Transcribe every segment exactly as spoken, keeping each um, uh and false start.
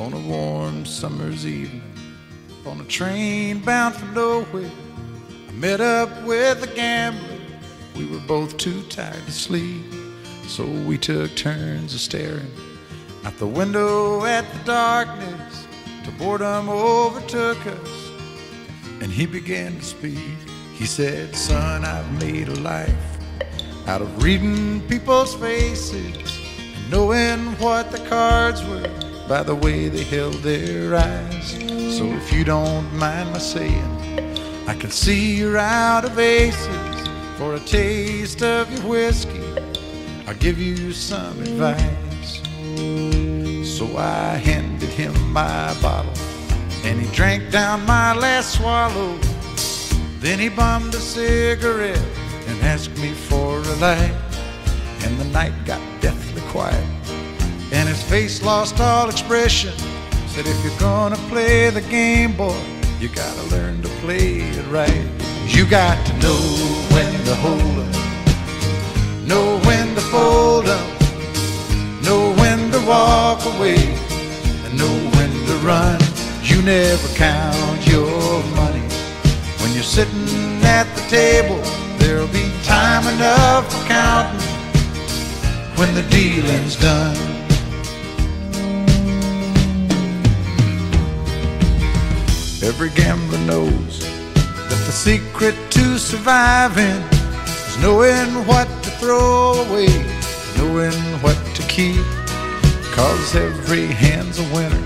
on a warm summer's evening, on a train bound for nowhere, I met up with a gambler. We were both too tired to sleep, so we took turns of staring out the window at the darkness till boredom overtook us. And he began to speak. He said, "Son, I've made a life out of reading people's faces and knowing what the cards were by the way they held their eyes. So if you don't mind my saying, I can see you're out of aces. For a taste of your whiskey, I'll give you some advice." So I handed him my bottle, and he drank down my last swallow. Then he bummed a cigarette and asked me for a light. And the night got deathly quiet, and his face lost all expression. Said, "If you're gonna play the game, boy, you gotta learn to play it right. You got to know when to hold 'em, know when to fold 'em, know when to walk away, and know when to run. You never count your money when you're sitting at the table. There'll be time enough for counting when the dealing's done." Every gambler knows that the secret to surviving is knowing what to throw away, knowing what to keep, 'cause every hand's a winner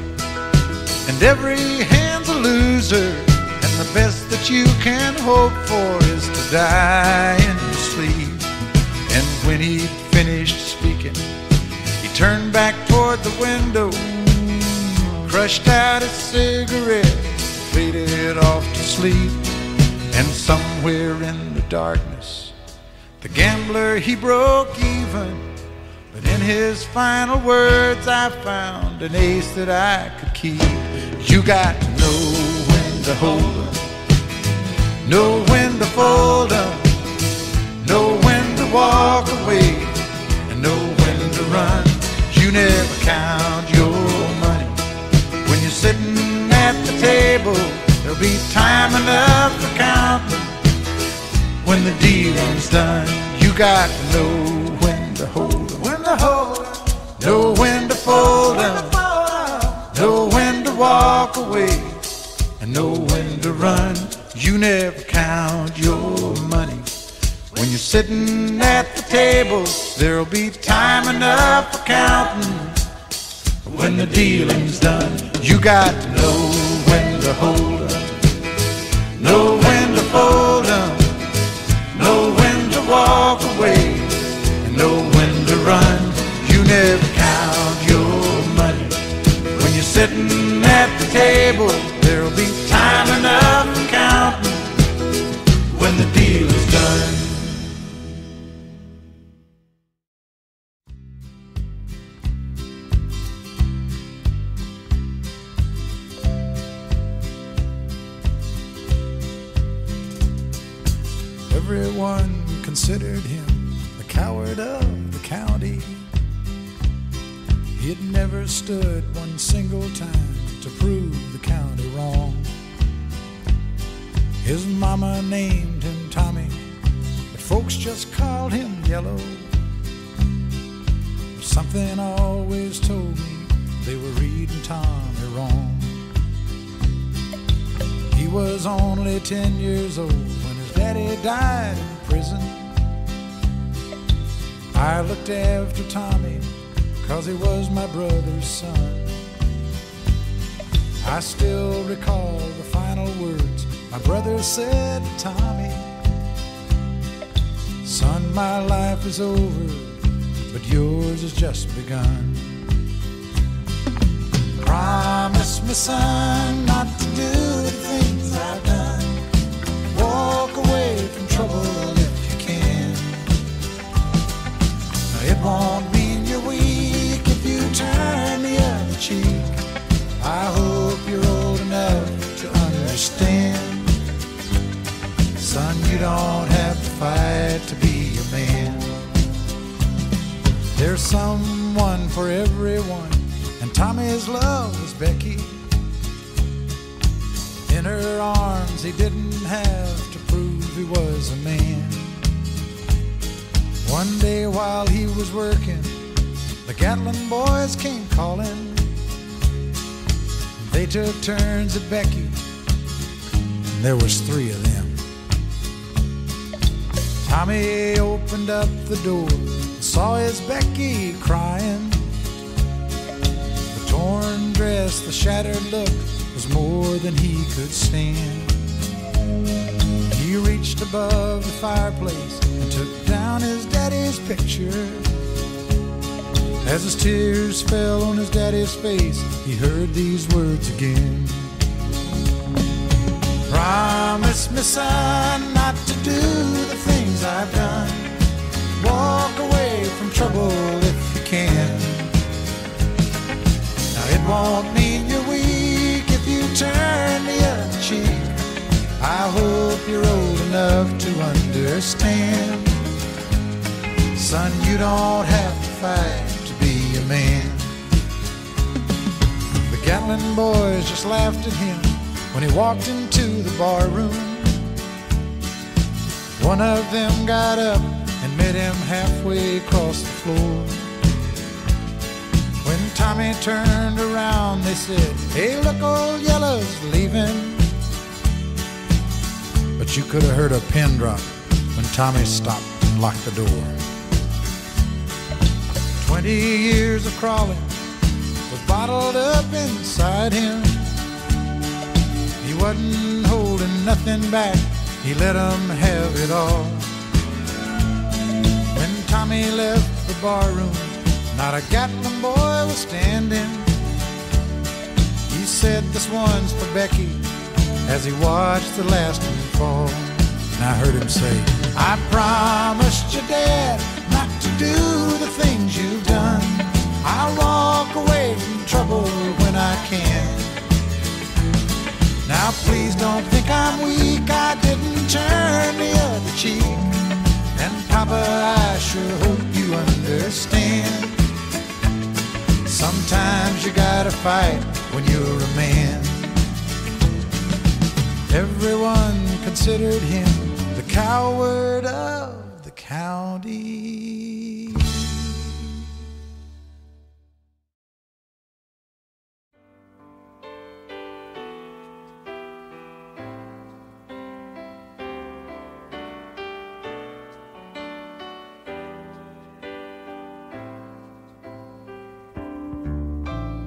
and every hand's a loser, and the best that you can hope for is to die in your sleep. And when he finished speaking, he turned back toward the window, crushed out his cigarette, faded off to sleep. And somewhere in the darkness, the gambler, he broke even. But in his final words, I found an ace that I could keep. You got to know when to hold 'em, know when to fold 'em, know when to walk away, and know when to run. You never count your money when you're sitting at the table. There'll be time enough for counting when the dealing's done. You got to know when to hold 'em, when to hold 'em, know when to fold 'em, know when to walk away, and know when to run. You never count your money when you're sitting at the table. There'll be time enough for counting when the dealing's done. You got to know when to hold 'em, know when to fold 'em, know when to walk away, and know when to run. You never count your money when you're sitting at the table. There'll be time enough for counting when the deal is done. Everyone considered him the coward of the county. He had never stood one single time to prove the county wrong. His mama named him Tommy, but folks just called him Yellow. But something always told me they were reading Tommy wrong. He was only ten years old when his daddy died in prison. I looked after Tommy 'cause he was my brother's son. I still recall the final words my brother said to Tommy. "Son, my life is over, but yours has just begun. Promise me, son, not to do the things I've done. Walk away from trouble if you can. Now, it won't mean you're weak if you turn the other cheek. I hope you're old enough to understand. Son, you don't have to fight to be a man. There's someone for everyone, Tommy's love was Becky. In her arms he didn't have to prove he was a man. One day while he was working, the Gatlin boys came calling. They took turns at Becky. There was three of them. Tommy opened up the door and saw his Becky crying. The torn dress, the shattered look was more than he could stand. He reached above the fireplace and took down his daddy's picture. As his tears fell on his daddy's face, he heard these words again. Promise me, son, not to do the things I've done. Walk away from trouble if you can. Now it won't mean you're weak if you turn the other cheek. I hope you're old enough to understand. Son, you don't have to fight to be a man. The Gatlin boys just laughed at him when he walked into the bar room. One of them got up and met him halfway across the floor. When Tommy turned around, they said, hey, look, old yellow's leaving. But you could have heard a pin drop when Tommy stopped and locked the door. Twenty years of crawling was bottled up inside him. He wasn't holding nothing back, he let him have it all. When Tommy left the bar room, not a Gatlin boy was standing. He said, this one's for Becky, as he watched the last one fall. And I heard him say, I promised your dad not to do the things you've done. I'll walk away from trouble when I can. Now please don't think I'm weak, I didn't turn the other cheek. And Papa, I sure hope you understand. Sometimes you gotta fight when you're a man. Everyone considered him the coward of the county.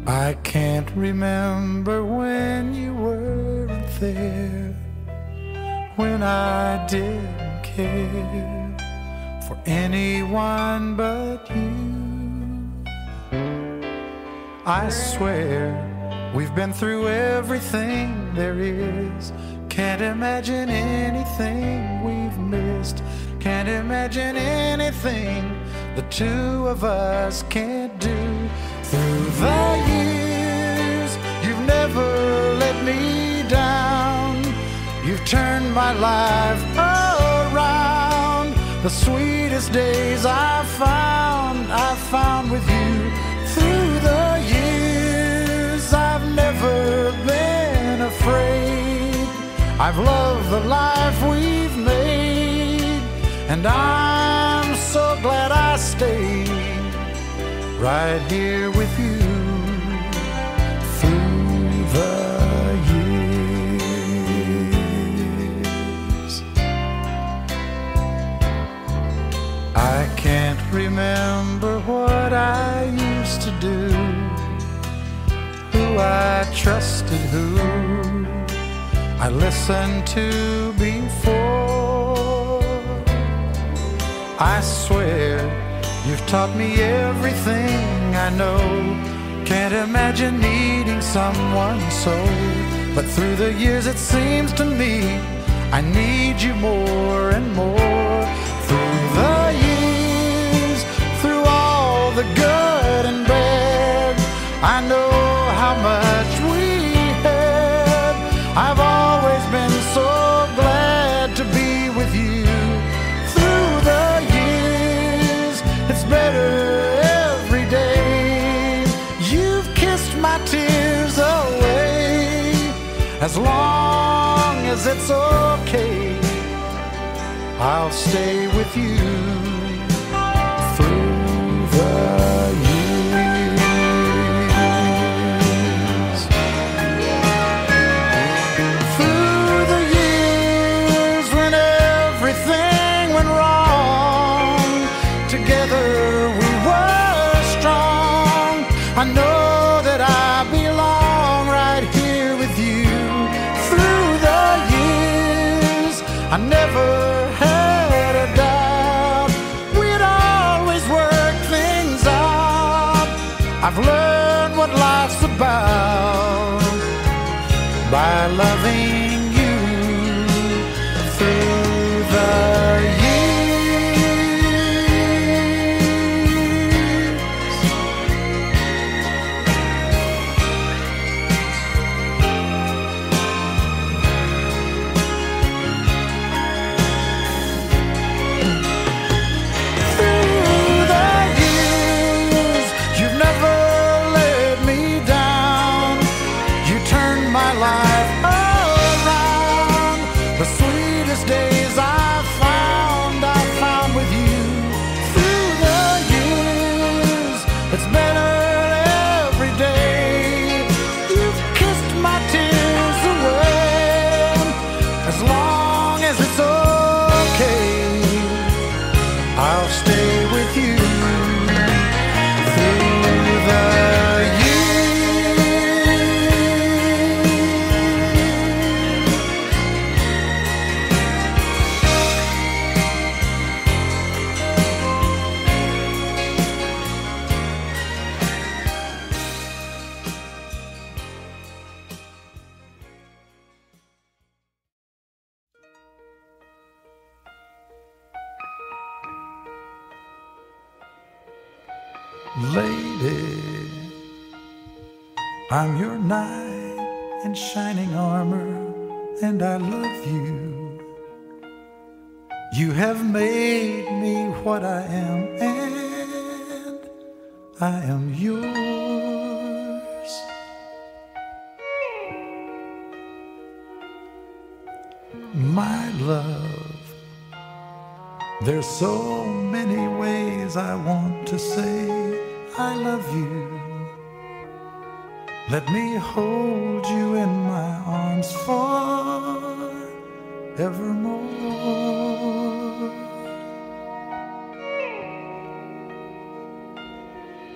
I can't remember when you weren't there, when I didn't care for anyone but you. I swear we've been through everything there is. Can't imagine anything we've missed. Can't imagine anything the two of us can't do. Through the years, you've never let me down. You've turned my life around. The sweetest days I've found, I've found with you. Through the years, I've never been afraid. I've loved the life we've made, and I'm so glad I stayed right here with you through the I can't remember what I used to do, who I trusted, who I listened to before. I swear you've taught me everything I know. Can't imagine needing someone so, but through the years it seems to me I need you more and more. Through the years, through all the good and bad, I know how much we had. I've always been so glad to be with you. Through the years, it's better every day. You've kissed As long as it's okay, I'll stay with you through the years. Through the years when everything went wrong, together we were strong. I know that I belong right here with you. Through the years I never I've learned what life's about by loving you through the I'll stay with you through the Lady, I'm your knight in shining armor, and I love you. You have made me what I am, and I am yours. My love, there's so many ways I want to say I love you. Let me hold you in my arms forevermore.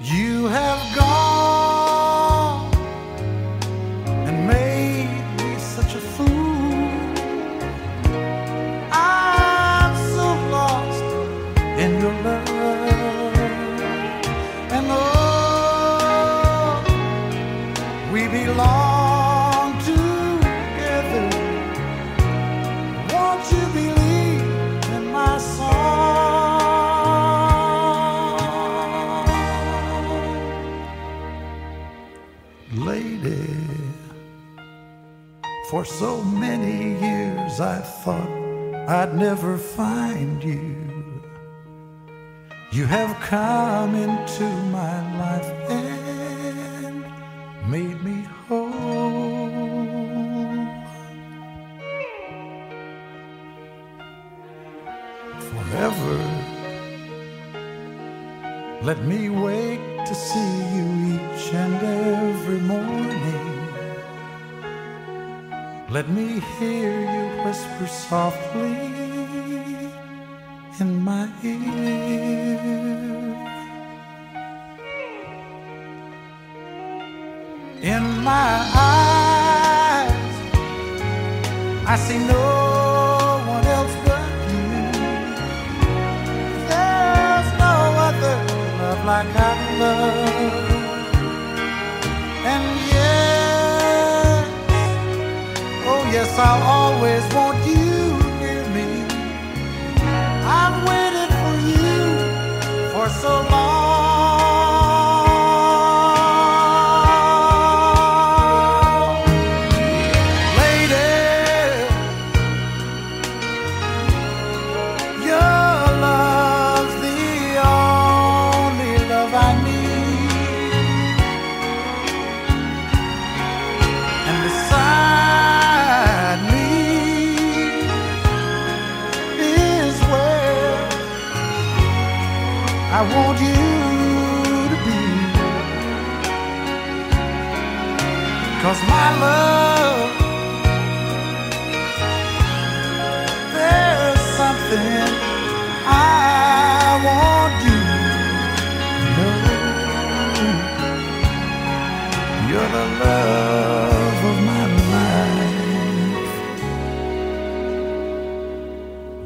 You have gone and made me such a fool. I'm so lost in your love. We belong together. Won't you believe in my song? Lady, for so many years I thought I'd never find you. You have come into my life and made me whole. Forever, let me wake to see you each and every morning. Let me hear you whisper softly in my ear. In my eyes, I see no one else but you. There's no other love like I love. And yes, oh yes, I'll always want you near me. I've waited for you for so long. And the sun I want you to be, 'cause my love, there's something I want you to know. You're the love of my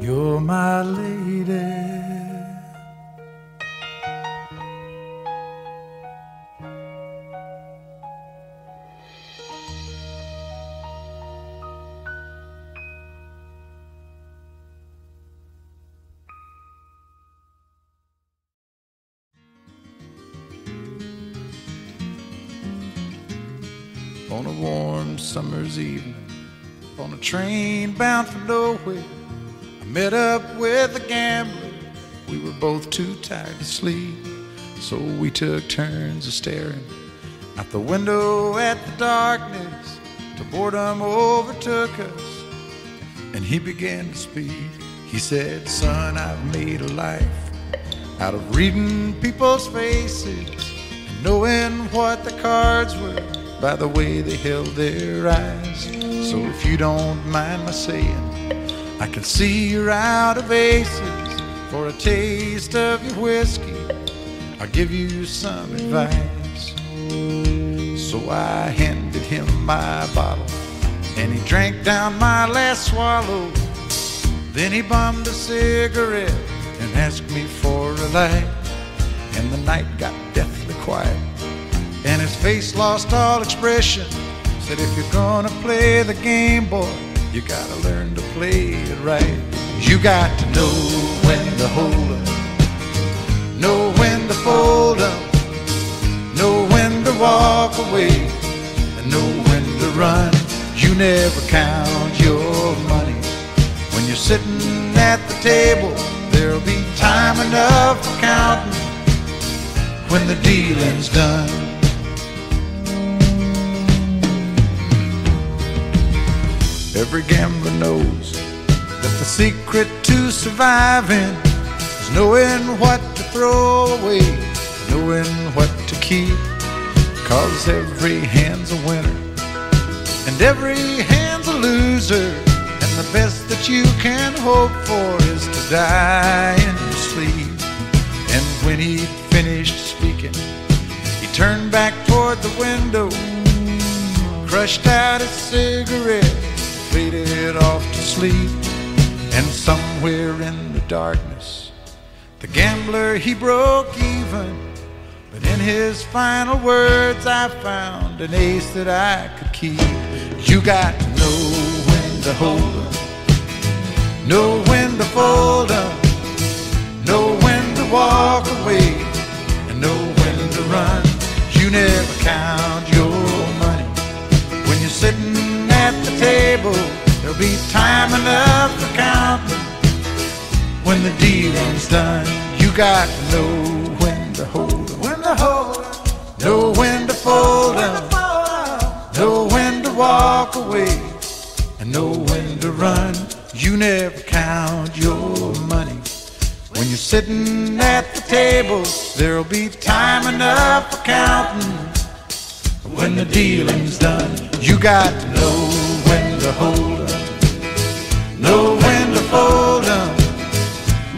life. You're my lady. On a warm summer's evening, on a train bound for nowhere, I met up with a gambler. We were both too tired to sleep, so we took turns of staring out the window at the darkness till boredom overtook us. And he began to speak. He said, "Son, I've made a life out of reading people's faces and knowing what the cards were by the way they held their eyes. So if you don't mind my saying, I can see you're out of aces. For a taste of your whiskey, I'll give you some advice." So I handed him my bottle, and he drank down my last swallow. Then he bummed a cigarette and asked me for a light. And the night got deathly quiet, and his face lost all expression. Said, "If you're gonna play the game, boy, you gotta learn to play it right. You got to know when to hold 'em, know when to fold 'em, know when to walk away, and know when to run. You never count your money when you're sitting at the table. There'll be time enough for counting when the dealing's done." Every gambler knows that the secret to surviving is knowing what to throw away, knowing what to keep, 'cause every hand's a winner and every hand's a loser, and the best that you can hope for is to die in your sleep. And when he finished speaking, he turned back toward the window, crushed out his cigarette, faded off to sleep. And somewhere in the darkness, the gambler, he broke even. But in his final words, I found an ace that I could keep. You got to know when to hold 'em, know when to fold 'em, know when to walk away, and know when to run. You never count your money when you're sitting at the table. There'll be time enough for counting when the dealing's done. You got to know when to hold 'em, when to hold 'em, know when to fold 'em, know when to walk away, and know when to run. You never count your money when you're sitting at the table. There'll be time enough for counting when the dealing's done. You got to know when to hold 'em, know when to fold 'em,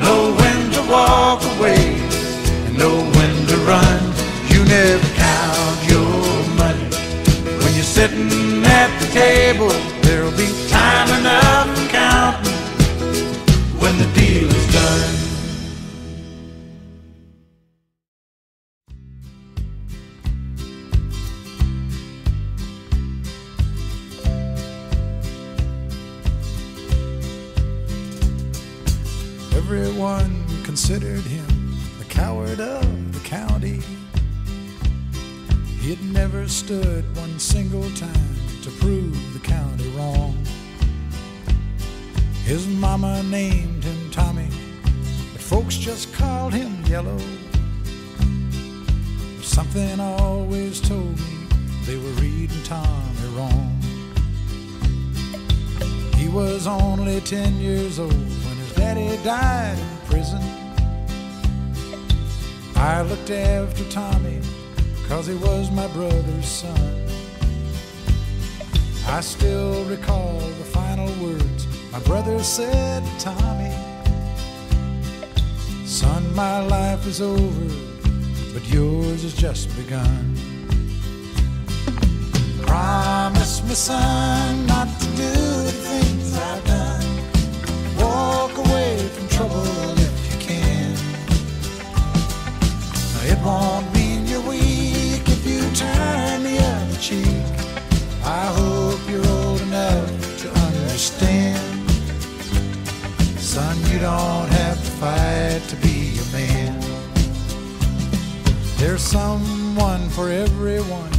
know when to walk away, and know when to run. You never count your money when you're sitting at the table. There'll be time enough for counting when the deal is done. Everyone considered him the coward of the county. He had never stood one single time to prove the county wrong. His mama named him Tommy, but folks just called him Yellow. But something always told me they were reading Tommy wrong. He was only ten years old. Daddy died in prison. I looked after Tommy, 'cause he was my brother's son. I still recall the final words my brother said to Tommy. Son, my life is over, but yours has just begun. Promise me, son, not to do the things I've done. Walk away from trouble if you can. It won't mean you're weak if you turn the other cheek. I hope you're old enough to understand. Son, you don't have to fight to be a man. There's someone for everyone,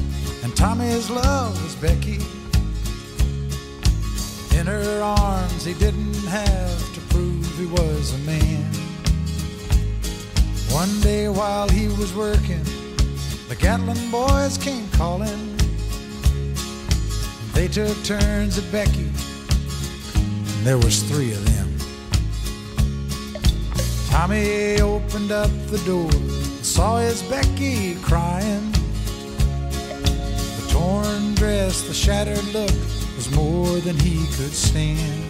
and Tommy's love was Becky. In her arms he didn't have to prove he was a man. One day while he was working, the Gatlin boys came calling. They took turns at Becky, and there was three of them. Tommy opened up the door and saw his Becky crying. Torn dress, the shattered look was more than he could stand.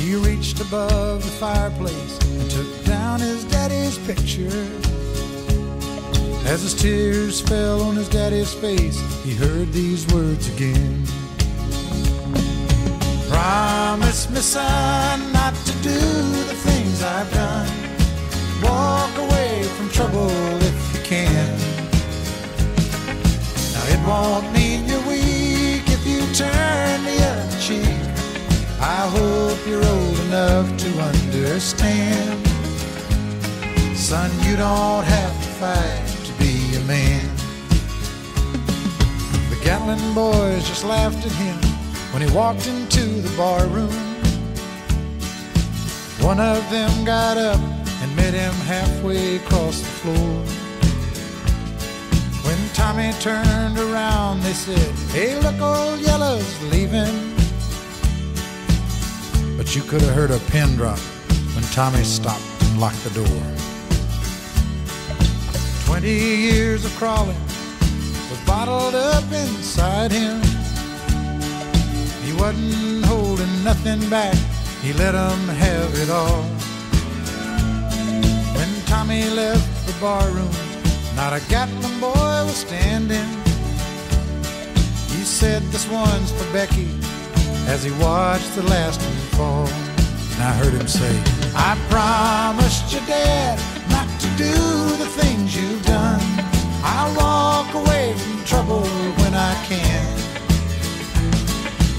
He reached above the fireplace and took down his daddy's picture. As his tears fell on his daddy's face, he heard these words again. Promise me, son, not to do the things I've done. Walk away from trouble if you can. It won't mean you're weak if you turn the other cheek. I hope you're old enough to understand. Son, you don't have to fight to be a man. The Gatlin boys just laughed at him when he walked into the bar room. One of them got up and met him halfway across the floor. When Tommy turned around, they said, hey, look, old yellow's leaving. But you could have heard a pin drop when Tommy stopped and locked the door. Twenty years of crawling was bottled up inside him. He wasn't holding nothing back, he let them have it all. When Tommy left the bar room, not a Gatlin boy was standing. He said, this one's for Becky, as he watched the last one fall. And I heard him say, I promised your dad not to do the things you've done. I'll walk away from trouble when I can.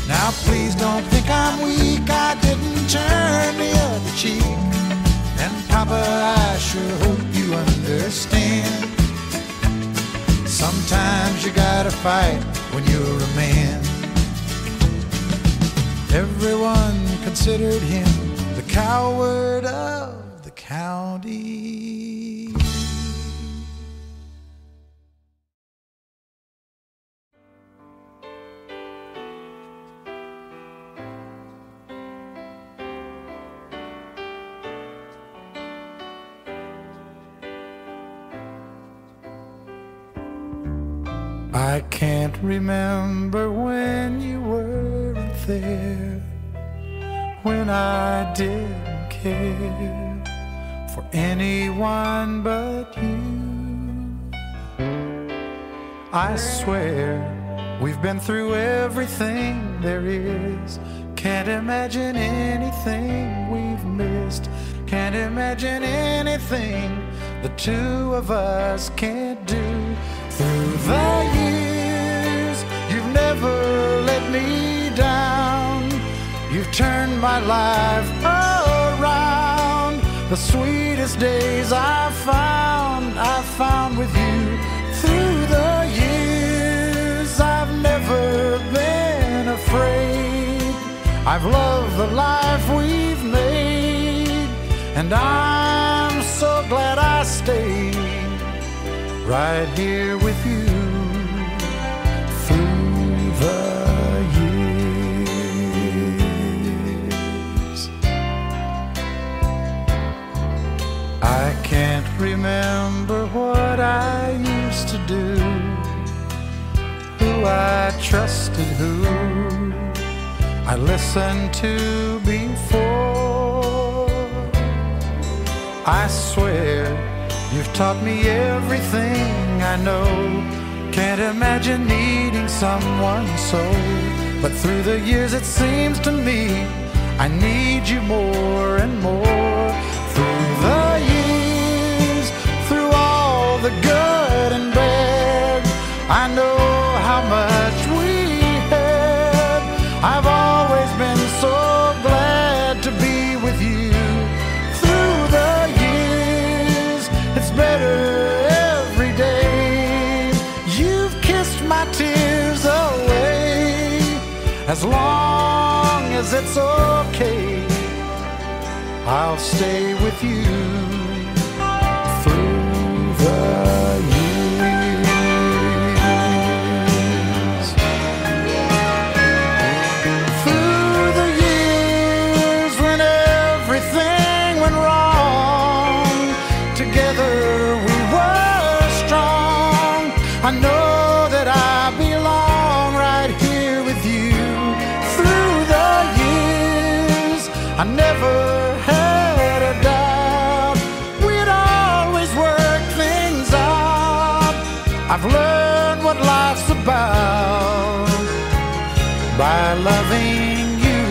Now please don't think I'm weak, I didn't turn the other cheek. And Papa, I sure hope you understand. Sometimes you gotta fight when you're a man. Everyone considered him the coward of the county. I can't remember when you weren't there, when I didn't care for anyone but you. I swear we've been through everything there is. Can't imagine anything we've missed. Can't imagine anything the two of us can't do. Through the years, you've never let me down. You've turned my life around. The sweetest days I found, I found with you. Through the years, I've never been afraid. I've loved the life we've made, and I'm so glad I stayed right here with you through the years. I can't remember remember what I used to do, who I trusted, who I listened to before. I swear you've taught me everything I know. Can't imagine needing someone so, but through the years it seems to me I need you more and more. Through the years, through all the good and bad, I know how much we had. I've always been so glad to be with you. Through the years, it's better every day. You've kissed my tears away. As long as it's okay, I'll stay with you. I know that I belong right here with you. Through the years, I never had a doubt we'd always work things out. I've learned what life's about by loving you.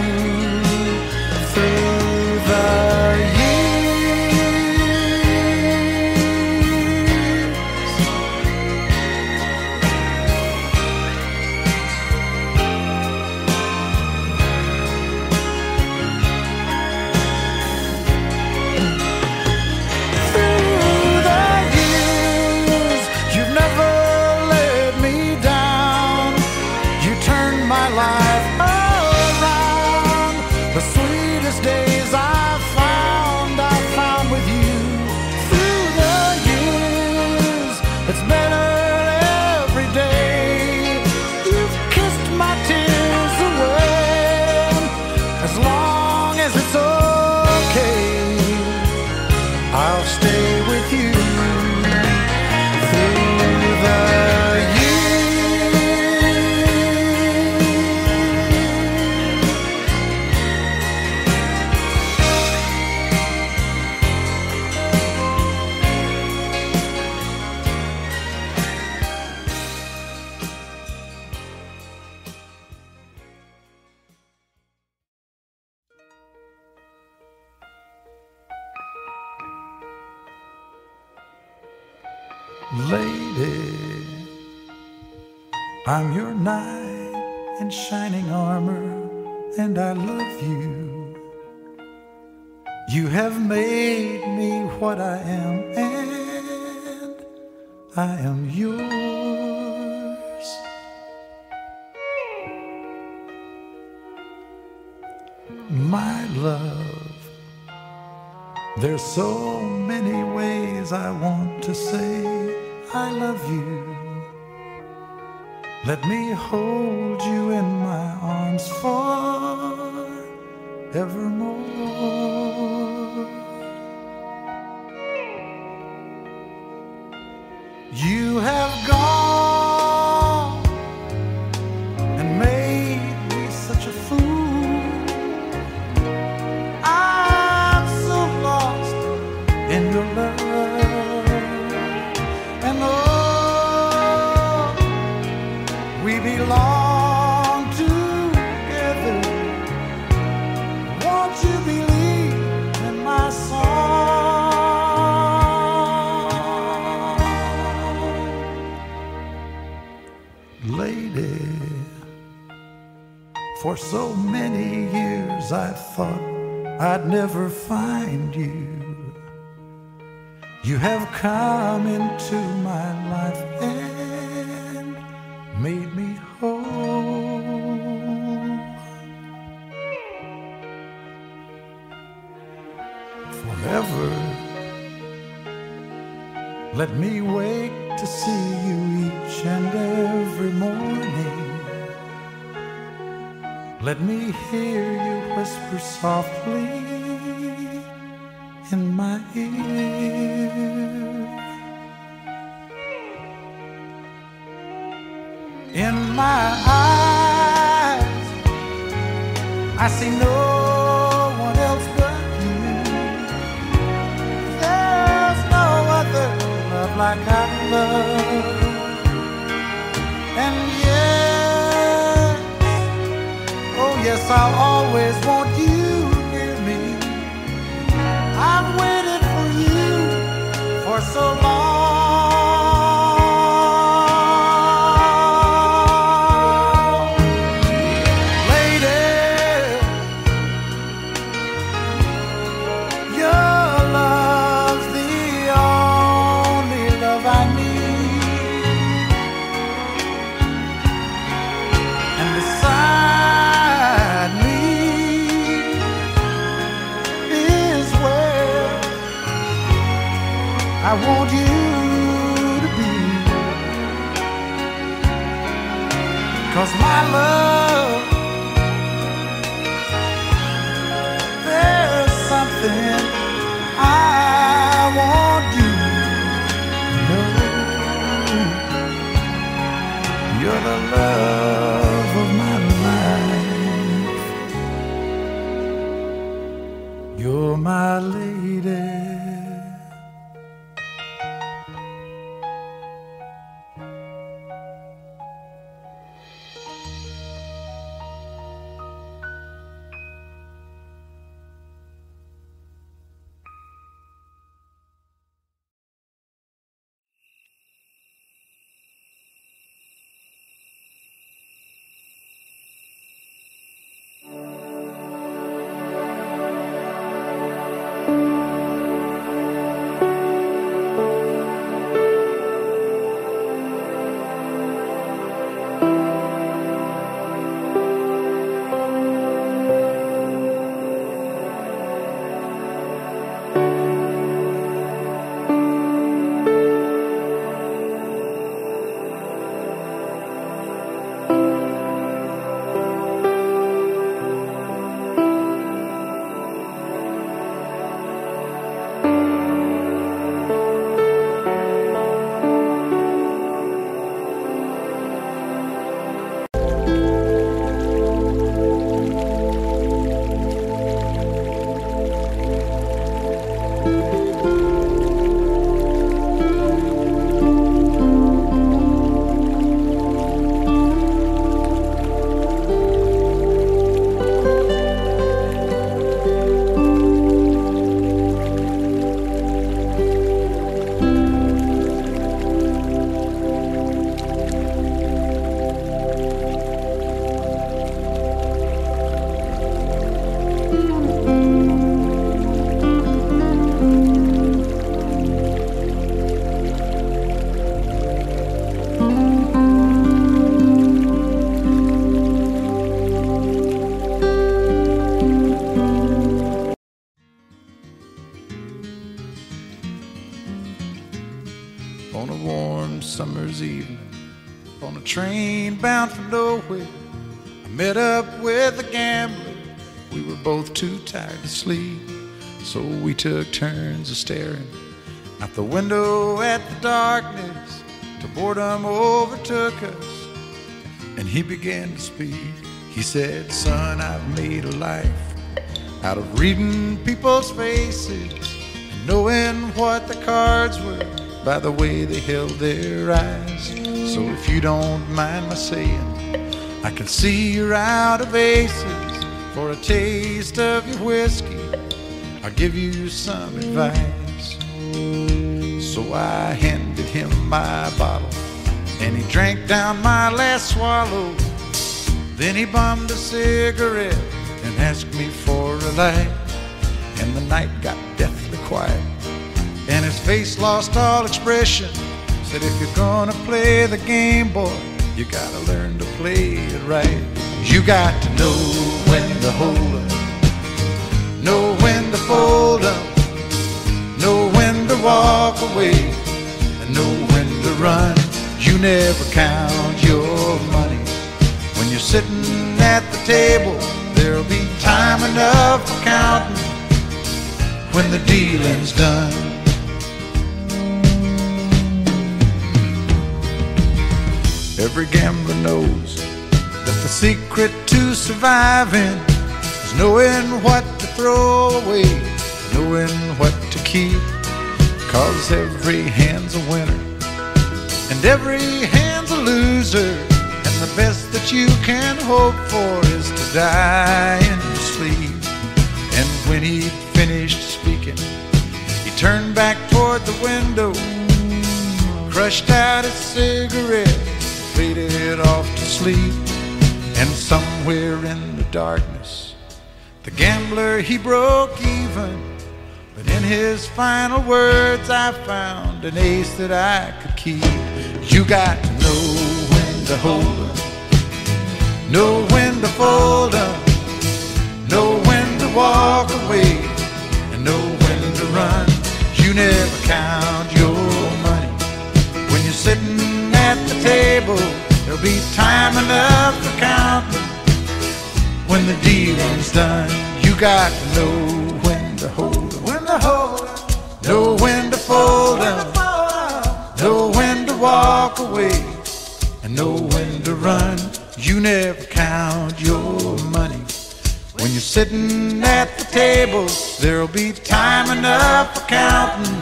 Through the years, Lady, I'm your knight in shining armor, and I love you. You have made me what I am, and I am yours. My love, there's so many ways I want to say I love you. Let me hold you in my arms forevermore. You have gone and made me such a fool. I'm so lost in your love. We belong together. Won't you believe in my song? Lady, for so many years I thought I'd never find you. You have come into my life and made me whole. Forever, let me wake to see you each and every morning. Let me hear you whisper softly in my ear. in my eyes. I see no one else but you. There's no other love like I love. And yes, oh yes, I'll always want you near me. I've waited for you for so long. I want you to be, 'cause my love, there's something I want you to know. You're the love of my life. You're my lady. On a warm summer's evening, on a train bound for nowhere, I met up with a gambler. We were both too tired to sleep, so we took turns of staring out the window at the darkness till boredom overtook us. And he began to speak. He said, "Son, I've made a life out of reading people's faces and knowing what the cards were by the way they held their eyes. So if you don't mind my saying, I can see you're out of aces. For a taste of your whiskey, I'll give you some advice." So I handed him my bottle, and he drank down my last swallow. Then he bummed a cigarette and asked me for a light. And the night got deathly quiet, and his face lost all expression. Said, "If you're gonna play the game, boy, you gotta learn to play it right. You got to know when to hold up, know when to fold up, know when to walk away, and know when to run. You never count your money. When you're sitting at the table, there'll be time enough for counting when the dealing's done." every gambler knows that the secret to surviving is knowing what to throw away, knowing what to keep, 'cause every hand's a winner and every hand's a loser, and the best that you can hope for is to die in your sleep. And when he finished speaking, he turned back toward the window, crushed out a cigarette, faded off to sleep. And somewhere in the darkness, the gambler, he broke even. But in his final words, I found an ace that I could keep. You got to know when to hold 'em, know when to fold 'em, know when to walk away, and know when to run. You never count your money when you're sitting at the table. There'll be time enough for counting when the dealing's done. You got to know when to hold 'em, know when to fold 'em, know when to walk away, and know when to run. You never count your money when you're sitting at the table. There'll be time enough for counting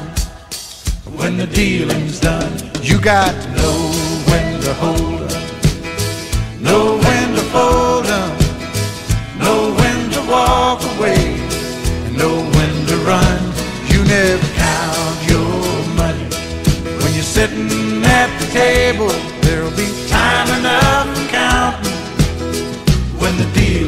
when the dealing's done. You got to know when to hold 'em, know when to fold 'em, know when to walk away, and know when to run. Never count your money when you're sitting at the table. There'll be time enough for counting when the deal